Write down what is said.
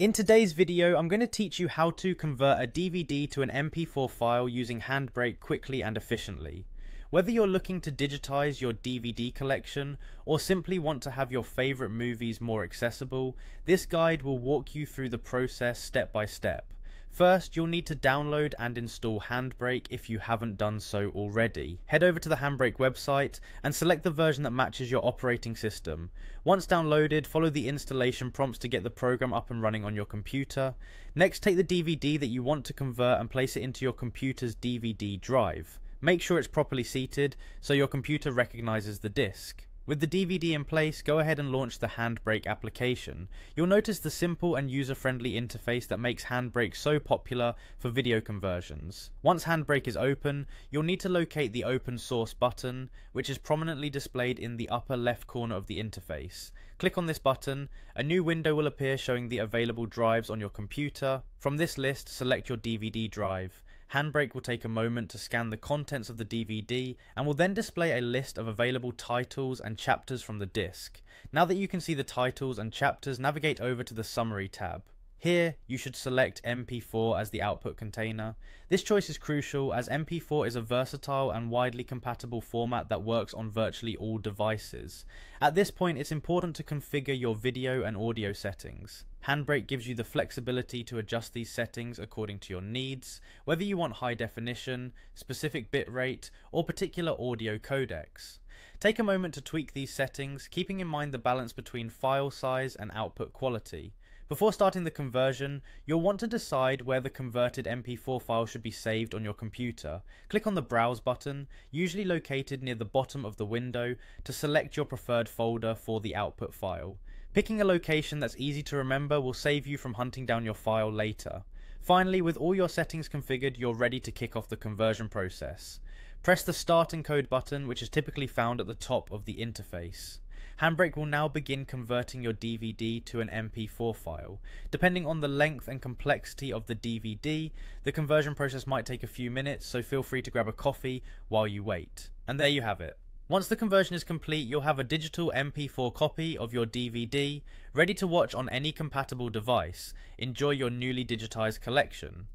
In today's video, I'm going to teach you how to convert a DVD to an MP4 file using Handbrake quickly and efficiently. Whether you're looking to digitize your DVD collection or simply want to have your favorite movies more accessible, this guide will walk you through the process step by step. First, you'll need to download and install Handbrake if you haven't done so already. Head over to the Handbrake website and select the version that matches your operating system. Once downloaded, follow the installation prompts to get the program up and running on your computer. Next, take the DVD that you want to convert and place it into your computer's DVD drive. Make sure it's properly seated so your computer recognizes the disc. With the DVD in place, go ahead and launch the Handbrake application. You'll notice the simple and user-friendly interface that makes Handbrake so popular for video conversions. Once Handbrake is open, you'll need to locate the Open Source button, which is prominently displayed in the upper left corner of the interface. Click on this button, a new window will appear showing the available drives on your computer. From this list, select your DVD drive. Handbrake will take a moment to scan the contents of the DVD and will then display a list of available titles and chapters from the disc. Now that you can see the titles and chapters, navigate over to the Summary tab. Here, you should select MP4 as the output container. This choice is crucial as MP4 is a versatile and widely compatible format that works on virtually all devices. At this point, it's important to configure your video and audio settings. Handbrake gives you the flexibility to adjust these settings according to your needs, whether you want high definition, specific bitrate, or particular audio codecs. Take a moment to tweak these settings, keeping in mind the balance between file size and output quality. Before starting the conversion, you'll want to decide where the converted MP4 file should be saved on your computer. Click on the Browse button, usually located near the bottom of the window, to select your preferred folder for the output file. Picking a location that's easy to remember will save you from hunting down your file later. Finally, with all your settings configured, you're ready to kick off the conversion process. Press the Start and Code button, which is typically found at the top of the interface. Handbrake will now begin converting your DVD to an MP4 file. Depending on the length and complexity of the DVD, the conversion process might take a few minutes, so feel free to grab a coffee while you wait. And there you have it. Once the conversion is complete, you'll have a digital MP4 copy of your DVD, ready to watch on any compatible device. Enjoy your newly digitized collection.